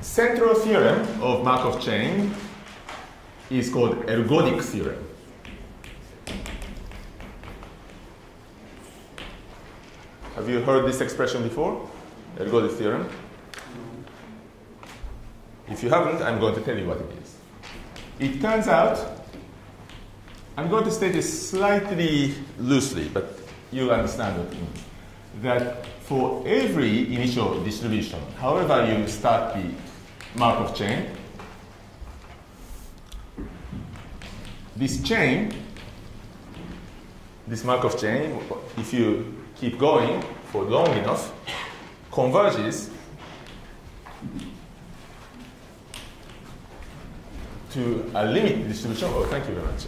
central theorem of Markov chain is called ergodic theorem. Have you heard this expression before? Ergodic theorem? If you haven't, I'm going to tell you what it is. It turns out, I'm going to state this slightly loosely, but you understand what it means. That for every initial distribution, however you start the Markov chain, this Markov chain, if you keep going for long enough, converges to a limit distribution. Oh, thank you very much.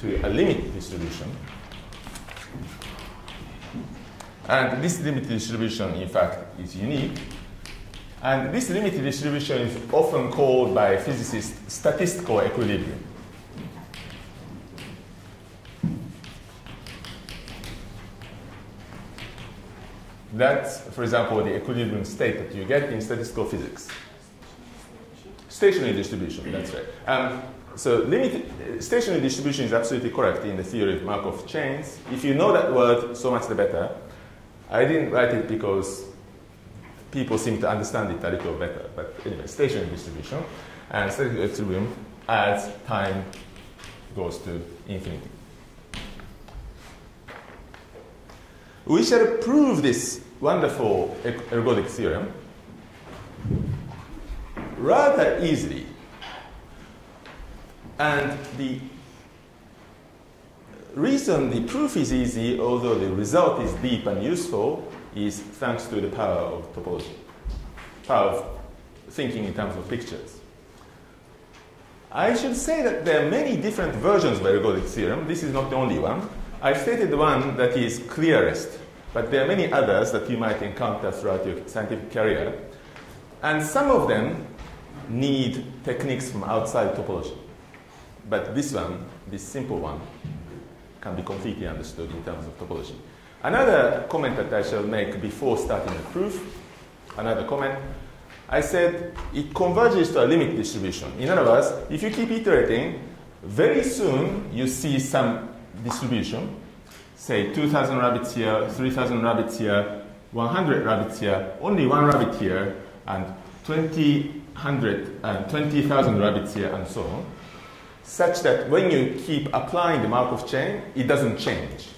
To a limit distribution. And this limit distribution, in fact, is unique. And this limit distribution is often called by physicists statistical equilibrium. That's, for example, the equilibrium state that you get in statistical physics. Stationary distribution, that's right. So stationary distribution is absolutely correct in the theory of Markov chains. If you know that word, so much the better. I didn't write it because people seem to understand it a little better. But anyway, stationary distribution and statistical equilibrium as time goes to infinity. We shall prove this wonderful ergodic theorem rather easily. And the reason the proof is easy, although the result is deep and useful, is thanks to the power of topology, power of thinking in terms of pictures. I should say that there are many different versions of ergodic theorem. This is not the only one. I've stated the one that is clearest, but there are many others that you might encounter throughout your scientific career. And some of them need techniques from outside topology. But this one, this simple one, can be completely understood in terms of topology. Another comment that I shall make before starting the proof, I said it converges to a limit distribution. In other words, if you keep iterating, very soon you see some distribution, say 2,000 rabbits here, 3,000 rabbits here, 100 rabbits here, only one rabbit here, and 20,000 rabbits here, and so on, such that when you keep applying the Markov chain, it doesn't change.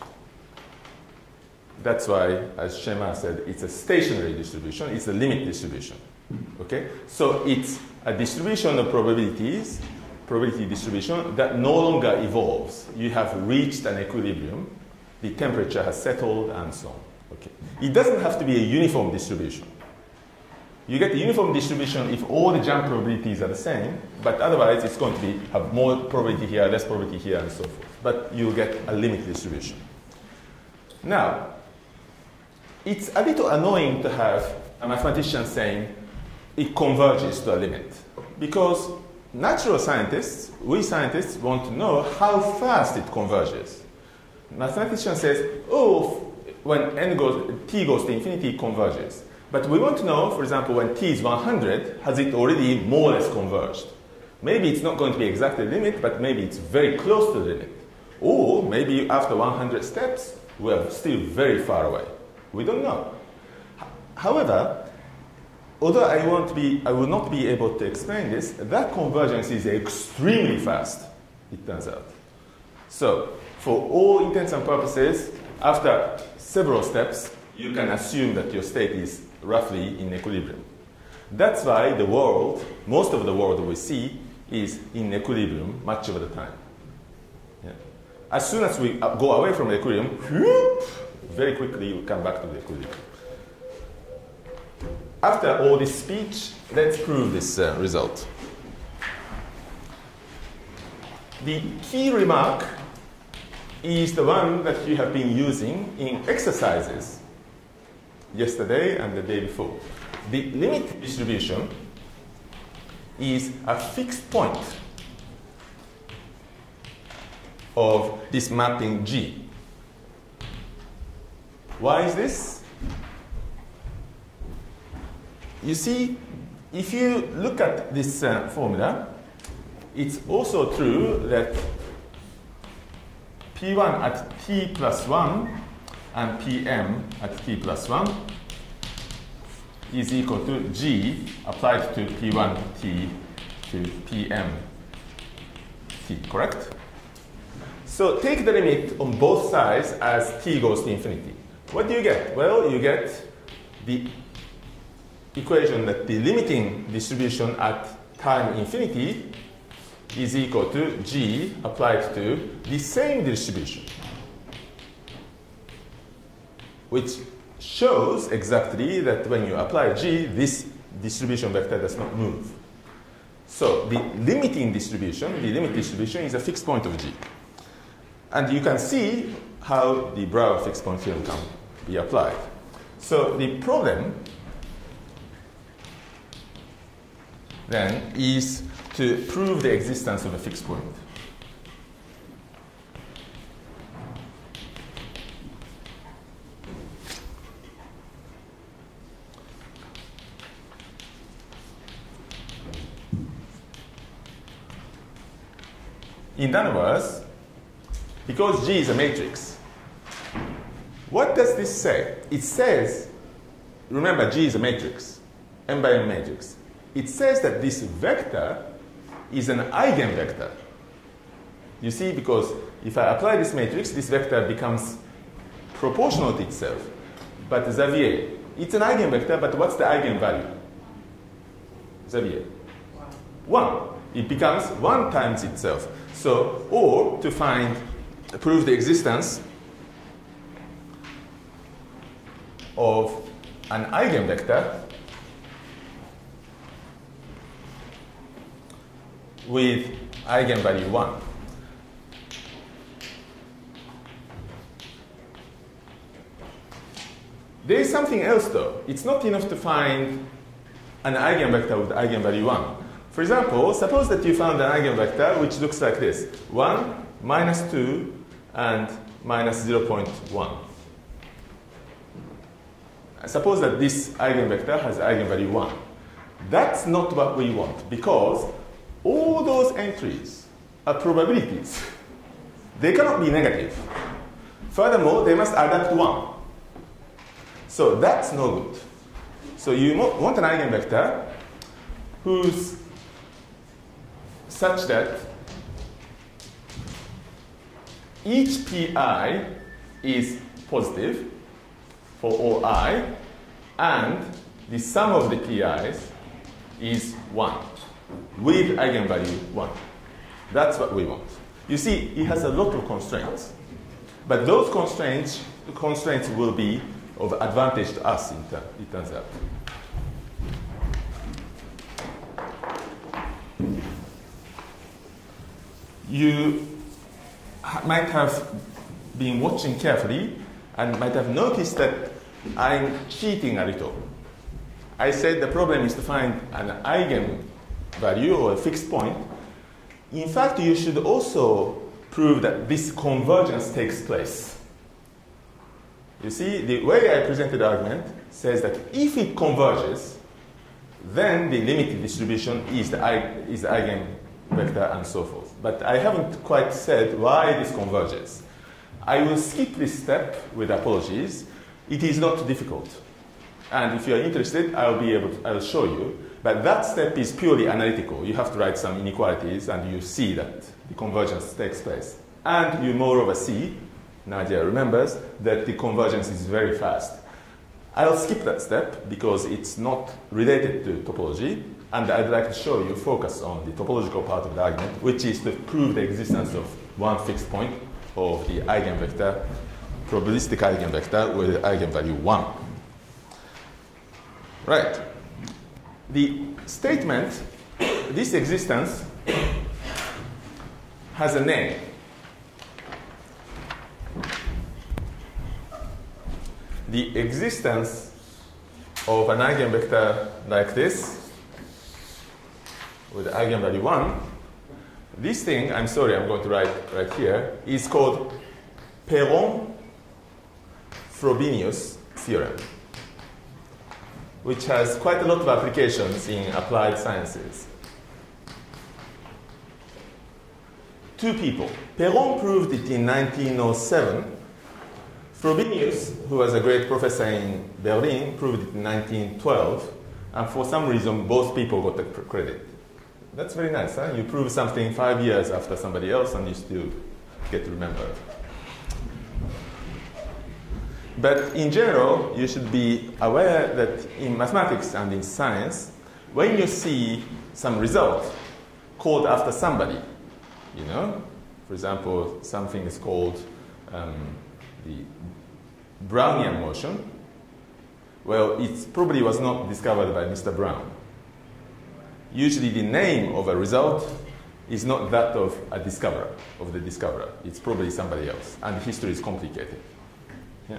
That's why, as Shema said, it's a stationary distribution, it's a limit distribution. Okay? So it's a distribution of probabilities, probability distribution that no longer evolves. You have reached an equilibrium. The temperature has settled and so on. Okay. It doesn't have to be a uniform distribution. You get a uniform distribution if all the jump probabilities are the same, but otherwise it's going to be have more probability here, less probability here, and so forth. But you'll get a limit distribution. Now, it's a little annoying to have a mathematician saying it converges to a limit, because natural scientists, we scientists, want to know how fast it converges. Mathematician says, oh, when t goes to infinity, it converges. But we want to know, for example, when t is 100, has it already more or less converged? Maybe it's not going to be exactly the limit, but maybe it's very close to the limit. Or maybe after 100 steps, we are still very far away. We don't know. However, although I will not be able to explain this, that convergence is extremely fast, it turns out. So, for all intents and purposes, after several steps, you can assume that your state is roughly in equilibrium. That's why the world, most of the world we see, is in equilibrium much of the time. Yeah. As soon as we go away from equilibrium, very quickly we come back to the equilibrium. After all this speech, let's prove this result. The key remark is the one that you have been using in exercises yesterday and the day before. The limit distribution is a fixed point of this mapping G. Why is this? You see, if you look at this formula, it's also true that P1 at t plus 1 and Pm at t plus 1 is equal to G applied to P1t to Pmt, correct? So take the limit on both sides as t goes to infinity. What do you get? Well, you get the equation that the limiting distribution at time infinity is equal to G applied to the same distribution, which shows exactly that when you apply G, this distribution vector does not move. So the limit distribution is a fixed point of G. And you can see how the Brouwer fixed point theorem can be applied. So the problem then is to prove the existence of a fixed point. In other words, because G is a matrix, what does this say? It says, remember G is a matrix, M by M matrix. It says that this vector is an eigenvector. You see, because if I apply this matrix, this vector becomes proportional to itself. But Xavier, it's an eigenvector, but what's the eigenvalue? Xavier? 1. It becomes 1 times itself. So, or to prove the existence of an eigenvector with eigenvalue 1. There is something else though. It's not enough to find an eigenvector with eigenvalue 1. For example, suppose that you found an eigenvector which looks like this: 1, minus 2, and minus 0.1. Suppose that this eigenvector has eigenvalue 1. That's not what we want, because all those entries are probabilities. They cannot be negative. Furthermore, they must adapt 1. So that's no good. So you want an eigenvector who's such that each pi is positive for all I, and the sum of the pi's is 1. With eigenvalue 1. That's what we want. You see, it has a lot of constraints. But those constraints will be of advantage to us, it turns out. You might have been watching carefully and might have noticed that I'm cheating a little. I said the problem is to find an eigenvalue or a fixed point. In fact, you should also prove that this convergence takes place. You see, the way I presented the argument says that if it converges, then the limited distribution is the eigenvector and so forth. But I haven't quite said why this converges. I will skip this step with apologies. It is not difficult. And if you are interested, I'll show you. But that step is purely analytical. You have to write some inequalities, and you see that the convergence takes place. And you moreover see, Nadia remembers, that the convergence is very fast. I'll skip that step because it's not related to topology, and I'd like to show you focus on the topological part of the argument, which is to prove the existence of one fixed point of the eigenvector, probabilistic eigenvector with eigenvalue 1. Right. The statement, this existence, has a name. The existence of an eigenvector like this, with eigenvalue 1, this thing, I'm sorry, I'm going to write right here, is called Perron-Frobenius theorem. which has quite a lot of applications in applied sciences. Two people. Perron proved it in 1907. Frobenius, who was a great professor in Berlin, proved it in 1912. And for some reason, both people got the credit. That's very nice, huh? You prove something 5 years after somebody else, and you still get remembered. But in general, you should be aware that in mathematics and in science, when you see some result called after somebody, you know, for example, something is called the Brownian motion. Well, it probably was not discovered by Mr. Brown. Usually the name of a result is not that of a discoverer, of the discoverer. It's probably somebody else, and history is complicated. Yeah.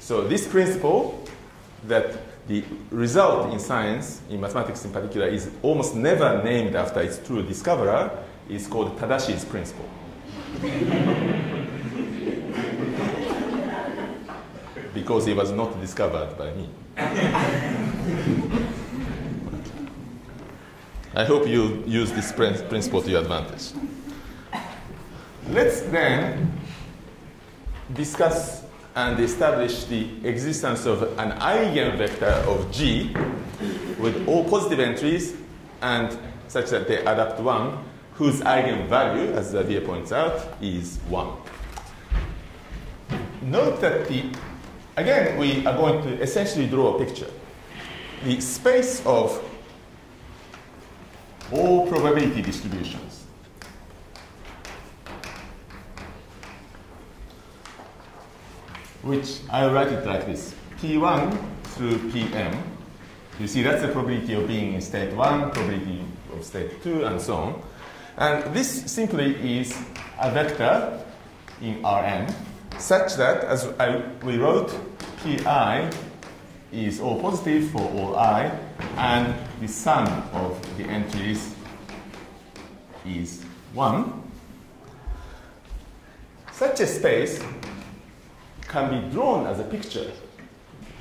So this principle that the result in science, in mathematics in particular, is almost never named after its true discoverer is called Tadashi's principle. Because it was not discovered by me. I hope you use this principle to your advantage. Let's then discuss and establish the existence of an eigenvector of G with all positive entries and such that they adapt 1, whose eigenvalue, as Xavier points out, is 1. Note that again, we are going to essentially draw a picture. The space of all probability distributions. Which I'll write it like this. P1 through Pm. You see, that's the probability of being in state 1, probability of state 2, and so on. And this simply is a vector in Rm such that, as we wrote, Pi is all positive for all I, and the sum of the entries is 1. Such a space can be drawn as a picture.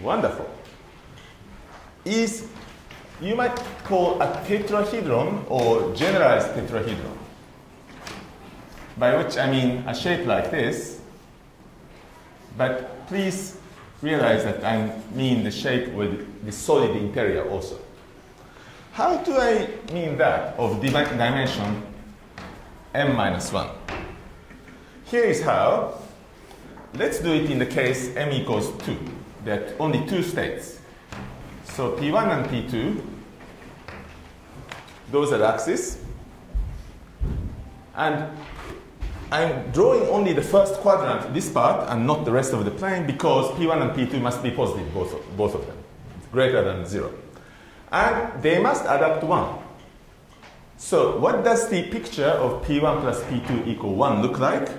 Wonderful. Is, you might call a tetrahedron or generalized tetrahedron, by which I mean a shape like this, but please realize that I mean the shape with the solid interior also. How do I mean that of dimension m minus 1? Here is how. Let's do it in the case m equals 2. There are only 2 states. So P1 and P2, those are the axes. And I'm drawing only the first quadrant, this part, and not the rest of the plane, because P1 and P2 must be positive, both of them, greater than 0. And they must adapt 1. So what does the picture of P1 plus P2 equal 1 look like?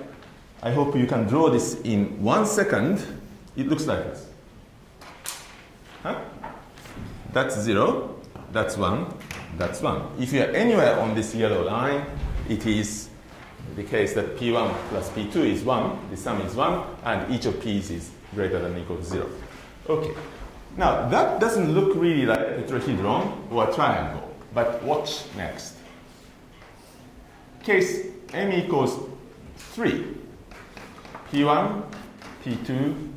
I hope you can draw this in 1 second. It looks like this. Huh? That's 0, that's 1, that's 1. If you are anywhere on this yellow line, it is the case that P1 plus P2 is 1, the sum is 1, and each of P's is greater than or equal to 0. Okay. Now, that doesn't look really like a tetrahedron or a triangle, but watch next. Case m equals 3. P1, P2,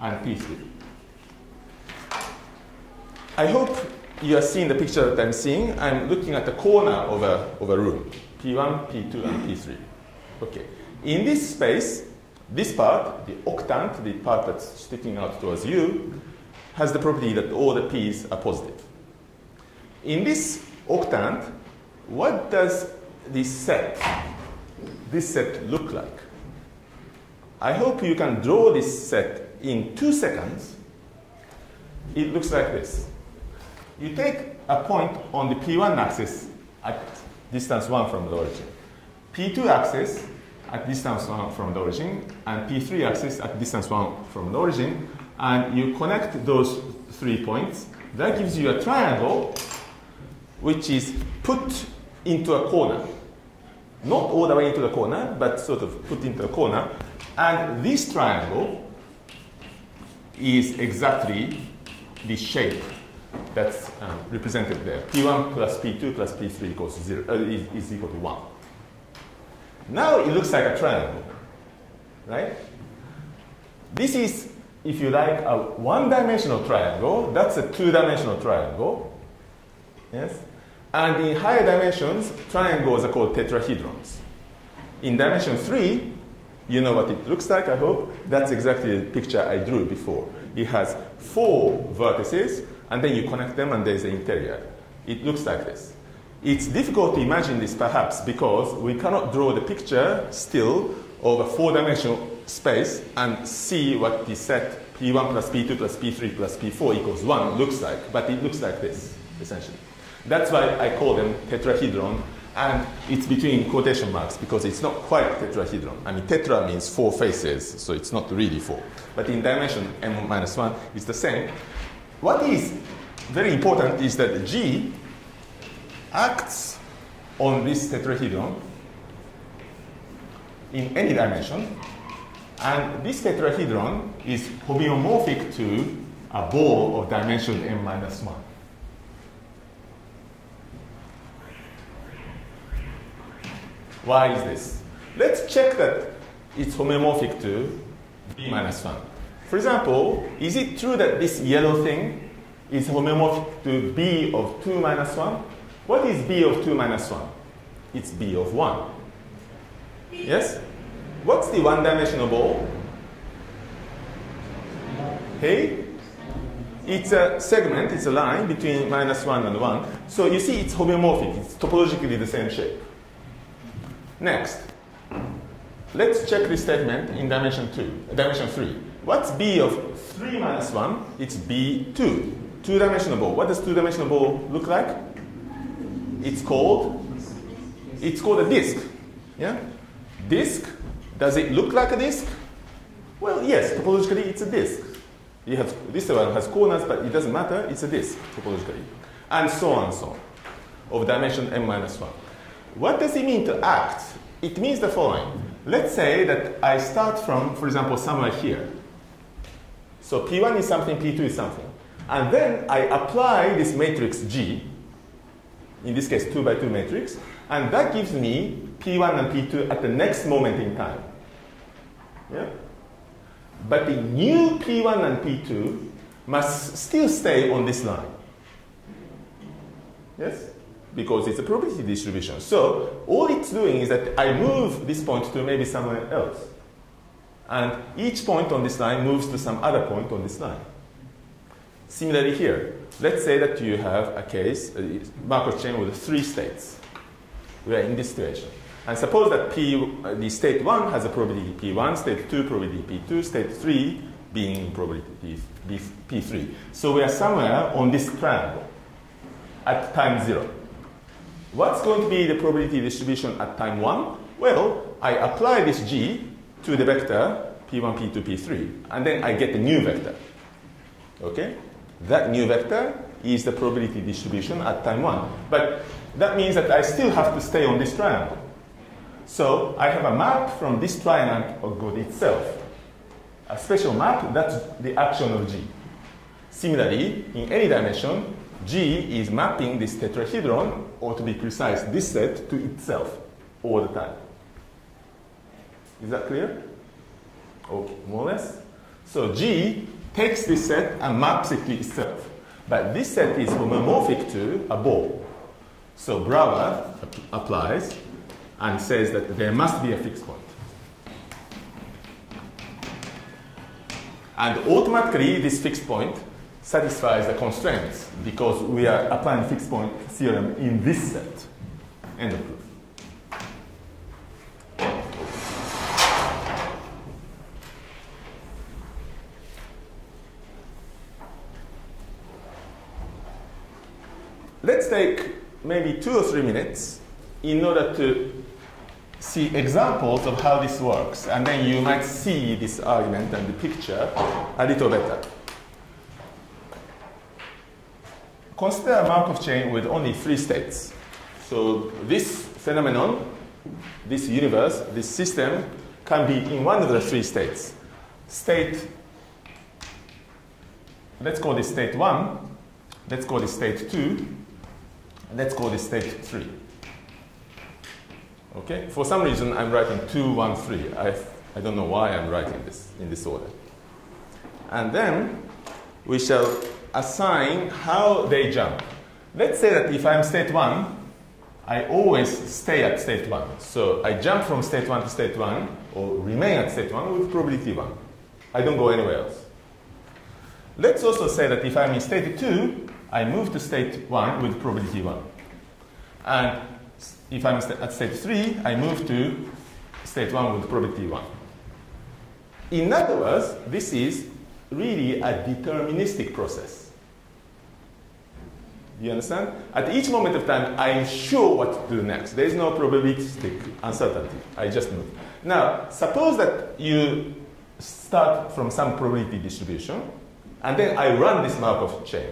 and P3. I hope you are seeing the picture that I'm seeing. I'm looking at the corner of a room. P1, P2, and P3. Okay. In this space, this part, the octant, the part that's sticking out towards you, has the property that all the p's are positive. In this octant, what does this set look like? I hope you can draw this set in 2 seconds. It looks like this. You take a point on the P1 axis at distance 1 from the origin, P2 axis at distance 1 from the origin, and P3 axis at distance 1 from the origin, and you connect those 3 points. That gives you a triangle which is put into a corner. Not all the way into the corner, but sort of put into a corner. And this triangle is exactly the shape that's represented there. P1 plus P2 plus P3 equals zero, is equal to 1. Now it looks like a triangle, right? This is, if you like, a one-dimensional triangle. That's a two-dimensional triangle. Yes? And in higher dimensions, triangles are called tetrahedrons. In dimension 3, you know what it looks like, I hope. That's exactly the picture I drew before. It has 4 vertices, and then you connect them, and there's the interior. It looks like this. It's difficult to imagine this, perhaps, because we cannot draw the picture still of a 4-dimensional space and see what the set P1 plus P2 plus P3 plus P4 equals 1 looks like. But it looks like this, essentially. That's why I call them tetrahedron. And it's between quotation marks, because it's not quite tetrahedron. I mean, tetra means 4 faces, so it's not really 4. But in dimension m-1, it's the same. What is very important is that G acts on this tetrahedron in any dimension. And this tetrahedron is homeomorphic to a ball of dimension m-1. Why is this? Let's check that it's homeomorphic to B-1. For example, is it true that this yellow thing is homeomorphic to B of 2-1? What is B of 2-1? It's B of 1. Yes? What's the one-dimensional ball? Hey? It's a segment, it's a line between -1 and 1. So you see it's homeomorphic. It's topologically the same shape. Next, let's check this statement in dimension 3. What's B of 3-1? It's B2. Two-dimensional ball. What does two-dimensional ball look like? It's called a disk. Yeah? Disk. Does it look like a disk? Well, yes. Topologically, it's a disk. You have, this one has corners, but it doesn't matter. It's a disk topologically, and so on and so on, of dimension m-1. What does it mean to act? It means the following. Let's say that I start from, for example, somewhere here. So P1 is something, P2 is something. And then I apply this matrix G, in this case 2x2 matrix, and that gives me P1 and P2 at the next moment in time. Yeah? But the new P1 and P2 must still stay on this line. Yes? Because it's a probability distribution. So all it's doing is that I move this point to maybe somewhere else. And each point on this line moves to some other point on this line. Similarly here, let's say that you have a case, a Markov chain with 3 states. We are in this situation. And suppose that the state 1 has a probability P1, state 2 probability P2, state 3 being probability P3. So we are somewhere on this triangle at time 0. What's going to be the probability distribution at time 1? Well, I apply this G to the vector P1, P2, P3, and then I get the new vector. Okay? That new vector is the probability distribution at time 1. But that means that I still have to stay on this triangle. So I have a map from this triangle itself. A special map, that's the action of G. Similarly, in any dimension, G is mapping this tetrahedron, or to be precise, this set, to itself all the time. Is that clear? Okay, more or less. So G takes this set and maps it to itself. But this set is homeomorphic to a ball. So Brouwer applies and says that there must be a fixed point. And automatically, this fixed point satisfies the constraints, because we are applying fixed point theorem in this set. End of proof. Let's take maybe 2 or 3 minutes in order to see examples of how this works, and then you might see this argument and the picture a little better. Consider a Markov chain with only 3 states. So this phenomenon, this universe, this system, can be in one of the 3 states. State Let's call this state 1. Let's call this state 2. Let's call this state 3. Okay? For some reason, I'm writing 2, 1, 3. I don't know why I'm writing this in this order. And then we shall assign how they jump. Let's say that if I'm state 1, I always stay at state 1. So I jump from state 1 to state 1, or remain at state 1 with probability 1. I don't go anywhere else. Let's also say that if I'm in state 2, I move to state 1 with probability 1. And if I'm at state 3, I move to state 1 with probability 1. In other words, this is really a deterministic process. You understand? At each moment of time, I'm sure what to do next. There is no probabilistic uncertainty. I just move. Now, suppose that you start from some probability distribution, and then I run this Markov chain.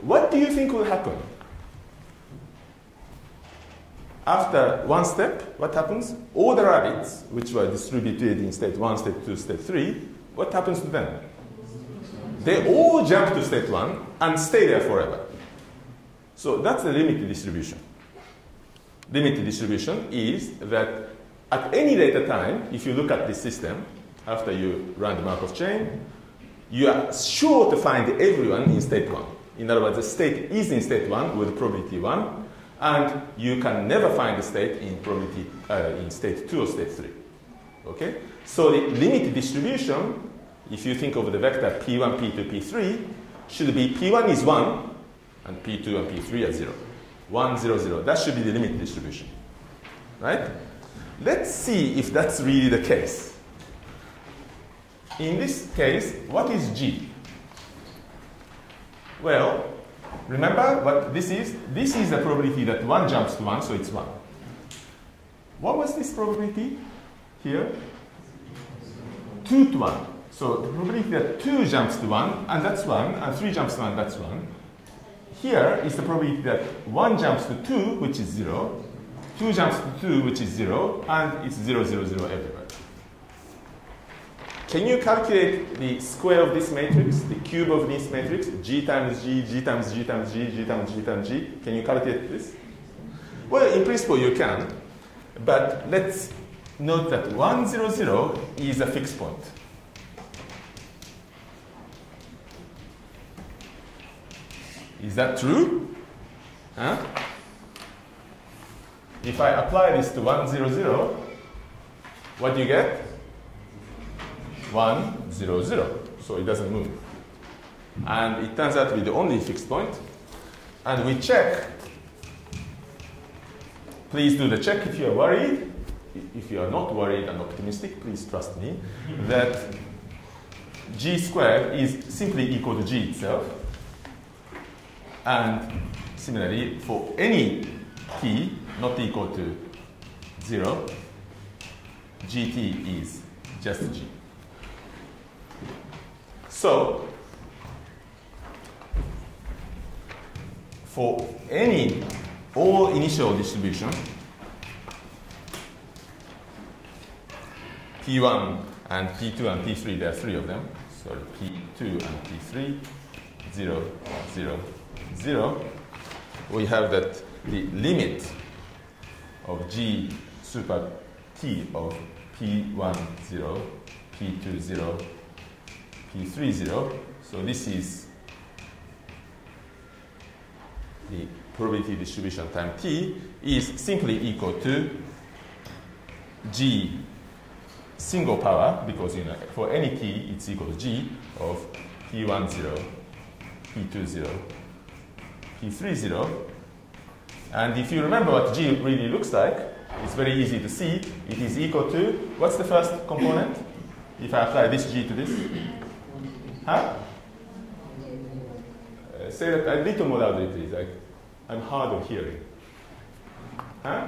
What do you think will happen? After one step, what happens? All the rabbits, which were distributed in state 1, state 2, state 3, what happens to them? They all jump to state 1 and stay there forever. So that's the limit distribution. Limit distribution is that at any later time, if you look at this system, after you run the Markov chain, you are sure to find everyone in state 1. In other words, the state is in state 1 with probability 1, and you can never find the state in state 2 or state 3. Okay? So the limit distribution, if you think of the vector p1, p2, p3, should be p1 is 1, and p2 and p3 are 0. 1, 0, 0. That should be the limit distribution. Right? Let's see if that's really the case. In this case, what is G? Well, remember what this is? This is the probability that 1 jumps to 1, so it's 1. What was this probability here? 2 to 1. So the probability that 2 jumps to 1, and that's 1, and 3 jumps to 1, that's 1. Here is the probability that 1 jumps to 2, which is 0. 2 jumps to 2, which is 0, and it's 0, 0, 0 everywhere. Can you calculate the square of this matrix, the cube of this matrix, G times G, G times G times G, G times G times G? Can you calculate this? Well, in principle, you can. But let's note that 1, 0, 0 is a fixed point. Is that true? Huh? If I apply this to 1, 0, 0, what do you get? 1, 0, 0. So it doesn't move. And it turns out to be the only fixed point. And we check. Please do the check if you are worried. If you are not worried and optimistic, please trust me, that g squared is simply equal to g itself. And similarly, for any t not equal to 0, gt is just g. So, for all initial distribution, P1 and P2 and P3, there are three of them. Sorry, P2 and P3, 0, 0, 0. We have that the limit of G super T of P1, 0, P2, 0, P3, 0. So this is the probability distribution time t is simply equal to g single power, because you know, for any t, it's equal to g of P1, 0, P2, 0, P3, 0. And if you remember what g really looks like, it's very easy to see. It is equal to, what's the first component? If I apply this g to this? Huh? Say that a little more loudly, please. I'm hard of hearing. Huh?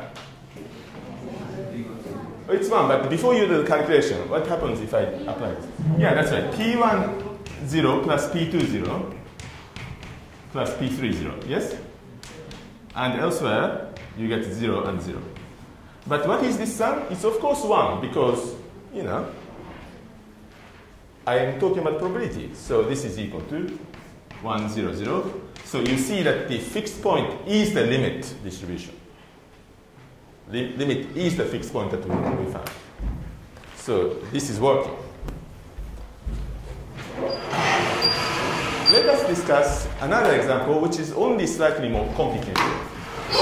It's 1, but before you do the calculation, what happens if I apply this? Yeah, that's right. P1, 0 plus P2, 0 plus P3, 0. Yes? And elsewhere, you get 0 and 0. But what is this sum? It's, of course, 1, because, you know, I am talking about probability. So this is equal to 1, 0, 0. So you see that the fixed point is the limit distribution. The limit is the fixed point that we found. So this is working. Let us discuss another example, which is only slightly more complicated,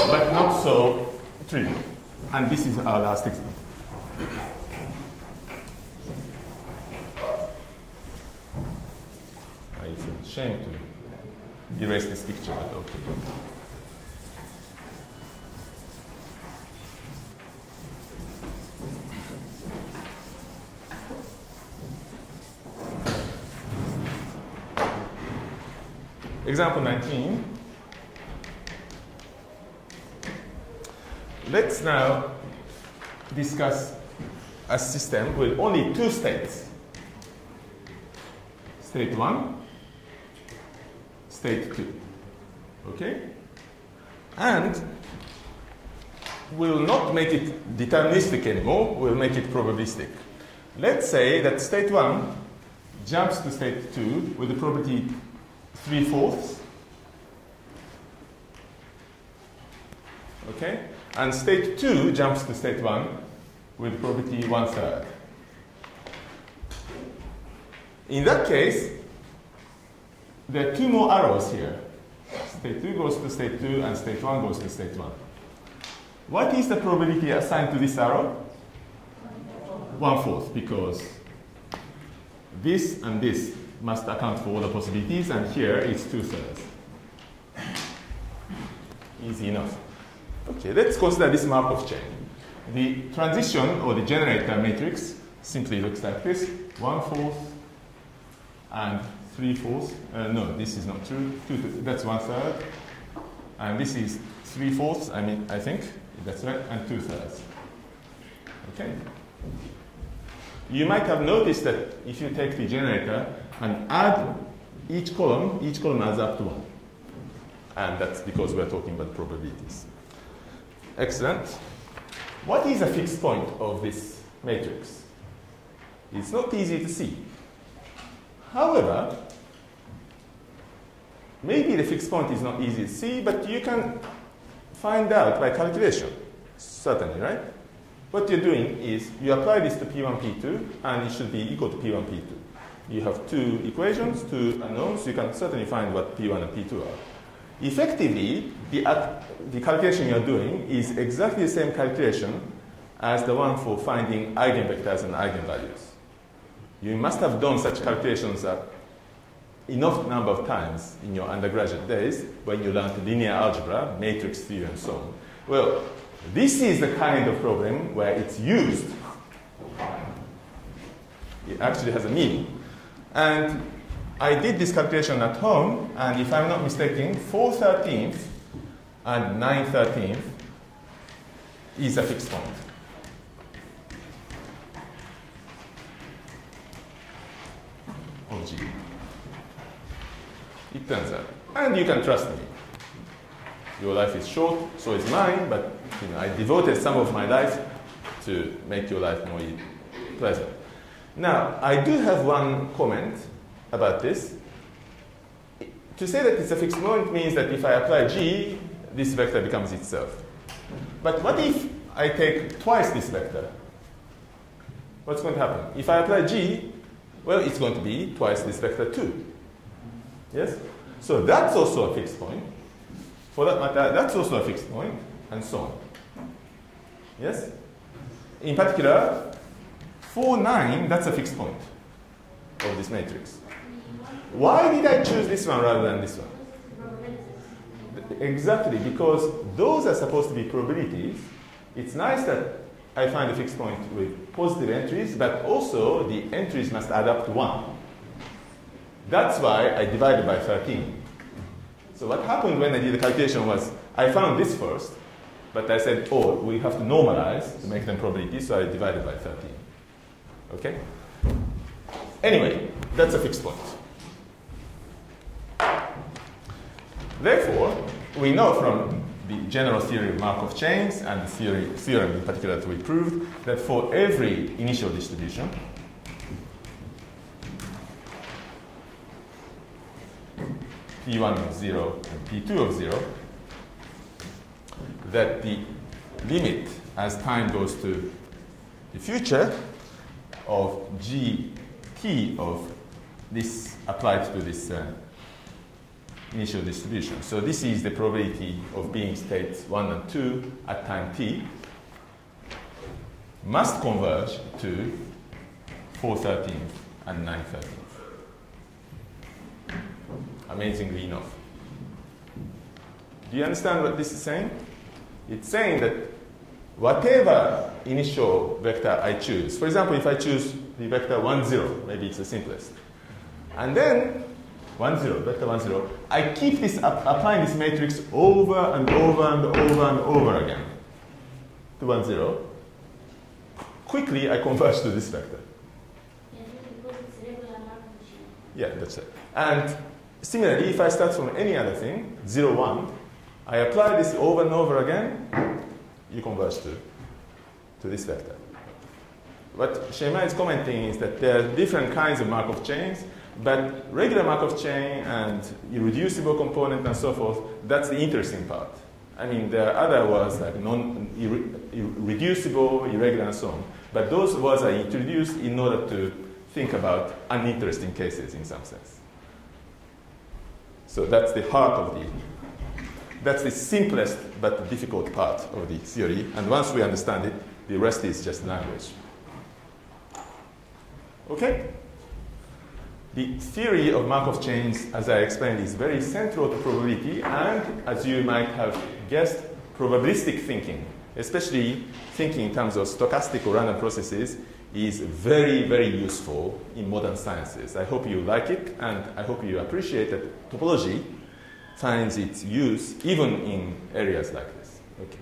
but not so trivial. And this is our last example. I feel ashamed to erase this picture, but okay. Example 19. Let's now discuss a system with only two states. State 1, state 2. Okay? And we'll not make it deterministic anymore, we'll make it probabilistic. Let's say that state 1 jumps to state 2 with the probability 3/4. Okay? And state 2 jumps to state 1 with probability 1/3. In that case, there are two more arrows here. State 2 goes to state 2 and state 1 goes to state 1. What is the probability assigned to this arrow? 1/4, because this and this must account for all the possibilities, and here it's 2/3. Easy enough. Okay, let's consider this Markov chain. The transition or the generator matrix simply looks like this: 1/4 and 3/4. No, this is not true. That's 1/3, and this is 3/4. I mean, I think that's right, and 2/3. Okay. You might have noticed that if you take the generator and add each column adds up to 1. And that's because we're talking about probabilities. Excellent. What is the fixed point of this matrix? It's not easy to see. However, maybe the fixed point is not easy to see, but you can find out by calculation, certainly, right? What you're doing is you apply this to P1, P2, and it should be equal to P1, P2. You have two equations, two unknowns. You can certainly find what P1 and P2 are. Effectively, the calculation you're doing is exactly the same calculation as the one for finding eigenvectors and eigenvalues. You must have done such calculations enough number of times in your undergraduate days when you learned linear algebra, matrix theory, and so on. Well, this is the kind of problem where it's used. It actually has a meaning. And I did this calculation at home, and if I'm not mistaken, 4/13 and 9/13 is a fixed point. Oh, gee. It turns out. And you can trust me. Your life is short, so is mine, but you know, I devoted some of my life to make your life more pleasant. Now, I do have one comment about this. To say that it's a fixed point means that if I apply G, this vector becomes itself. But what if I take twice this vector? What's going to happen? If I apply G, well, it's going to be twice this vector too. Yes? So that's also a fixed point. For that matter, that's also a fixed point, and so on. Yes? In particular, 4, 9, that's a fixed point of this matrix. Why did I choose this one rather than this one? Exactly, because those are supposed to be probabilities. It's nice that I find a fixed point with positive entries, but also the entries must add up to 1. That's why I divided by 13. So what happened when I did the calculation was I found this first, but I said, oh, we have to normalize to make them probabilities, so I divided by 13. Okay? Anyway, that's a fixed point. Therefore, we know from the general theory of Markov chains and the theorem in particular that we proved that for every initial distribution, P1 of 0 and P2 of 0, that the limit as time goes to the future of GT of this applied to this initial distribution. So this is the probability of being states 1 and 2 at time t must converge to 4/13 and 9/13. Amazingly enough. Do you understand what this is saying? It's saying that whatever initial vector I choose, for example, if I choose the vector 1, 0, maybe it's the simplest, and then 1, 0, vector 1, 0, I keep this applying this matrix over and over and over and over again to 1, 0, quickly I converge to this vector. Yeah, that's it. And similarly, if I start from any other thing, 0, 1, I apply this over and over again, you converge to this vector. What Shema is commenting is that there are different kinds of Markov chains, but regular Markov chain and irreducible component and so forth, that's the interesting part. I mean, there are other words like non-irreducible, irregular, and so on. But those words are introduced in order to think about uninteresting cases in some sense. So that's the heart of the... That's the simplest but difficult part of the theory. And once we understand it, the rest is just language. OK? The theory of Markov chains, as I explained, is very central to probability and, as you might have guessed, probabilistic thinking, especially thinking in terms of stochastic or random processes, is very, very useful in modern sciences. I hope you like it, and I hope you appreciate that topology finds its use even in areas like this. Okay.